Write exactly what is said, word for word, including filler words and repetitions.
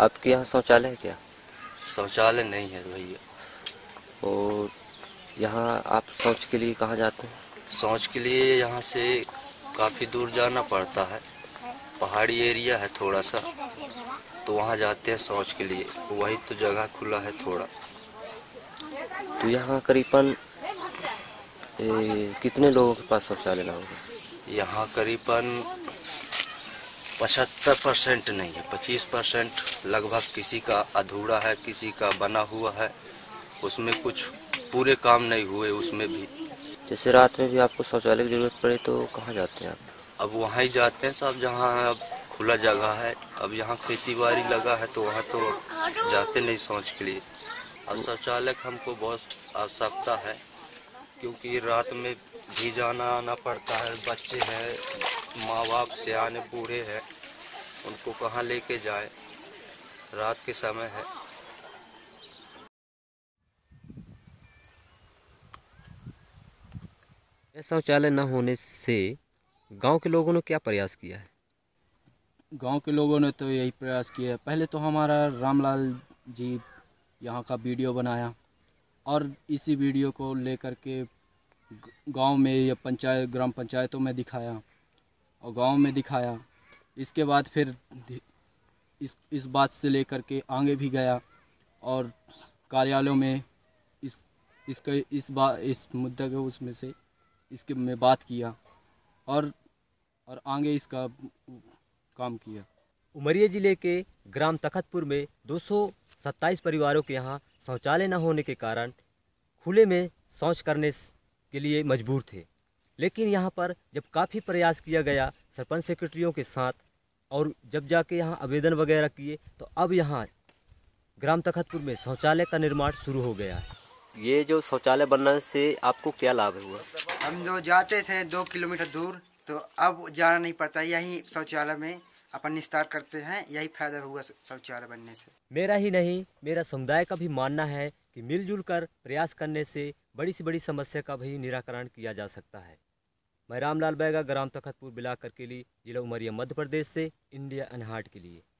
आपके यहाँ शौचालय है क्या? शौचालय नहीं है भैया। और यहाँ आप शौच के लिए कहाँ जाते हैं? शौच के लिए यहाँ से काफ़ी दूर जाना पड़ता है, पहाड़ी एरिया है थोड़ा सा, तो वहाँ जाते हैं शौच के लिए। वही तो जगह खुला है थोड़ा। तो यहाँ करीबन कितने लोगों के पास शौचालय ना होगा? यहाँ करीबन पचहत्तर परसेंट नहीं है, पच्चीस परसेंट लगभग किसी का अधूरा है, किसी का बना हुआ है, उसमें कुछ पूरे काम नहीं हुए उसमें भी। जैसे रात में भी आपको शौचालय की जरूरत पड़े तो कहाँ जाते हैं आप? अब वहाँ ही जाते हैं साहब, जहाँ अब खुला जगह है। अब यहाँ खेती बाड़ी लगा है तो वहाँ तो जाते नहीं शौच के लिए। अब शौचालय हमको बहुत आवश्यकता है, क्योंकि रात में भी जाना आना पड़ता है। बच्चे हैं, माँ बाप सियाने बूढ़े हैं, उनको कहाँ लेके जाए, रात के समय है। शौचालय न होने से गांव के लोगों ने क्या प्रयास किया है? गांव के लोगों ने तो यही प्रयास किया है, पहले तो हमारा रामलाल जी यहाँ का वीडियो बनाया और इसी वीडियो को लेकर के गांव में या पंचायत ग्राम पंचायतों में दिखाया और गांव में दिखाया। इसके बाद फिर इस इस बात से लेकर के आगे भी गया और कार्यालयों में इस इसके इस बात इस मुद्दे को उसमें से इसके में बात किया और और आगे इसका काम किया। उमरिया ज़िले के ग्राम तखतपुर में दो सौ सत्ताईस परिवारों के यहाँ शौचालय न होने के कारण खुले में शौच करने के लिए मजबूर थे। लेकिन यहाँ पर जब काफ़ी प्रयास किया गया सरपंच सेक्रेटरियों के साथ और जब जाके यहाँ आवेदन वगैरह किए तो अब यहाँ ग्राम तखतपुर में शौचालय का निर्माण शुरू हो गया है। ये जो शौचालय बनने से आपको क्या लाभ हुआ? हम जो जाते थे दो किलोमीटर दूर, तो अब जाना नहीं पड़ता, यही शौचालय में अपन निस्तार करते हैं, यही फायदा हुआ शौचालय बनने से। मेरा ही नहीं, मेरा समुदाय का भी मानना है कि मिलजुल कर प्रयास करने से बड़ी से बड़ी समस्या का भी निराकरण किया जा सकता है। मैं रामलाल बैगा, ग्राम तखतपुर, बिला करकेली, जिला उमरिया, मध्य प्रदेश से इंडिया अनहार्ड के लिए।